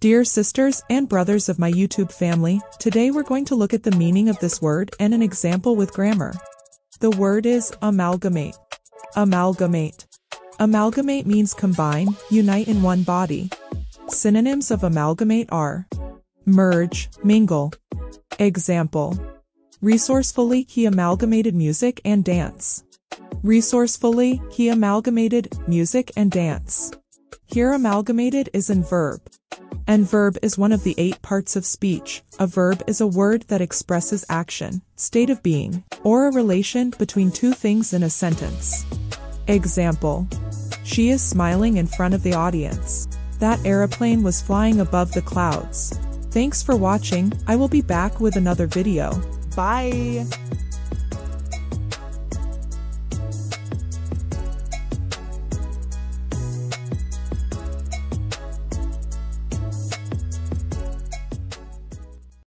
Dear sisters and brothers of my YouTube family, today we're going to look at the meaning of this word and an example with grammar. The word is amalgamate. Amalgamate. Amalgamate means combine, unite in one body. Synonyms of amalgamate are merge, mingle. Example: resourcefully, he amalgamated music and dance. Resourcefully, he amalgamated music and dance. Here, amalgamated is an verb. An verb is one of the 8 parts of speech. A verb is a word that expresses action, state of being, or a relation between two things in a sentence. Example: she is smiling in front of the audience. That aeroplane was flying above the clouds. Thanks for watching. I will be back with another video. Bye!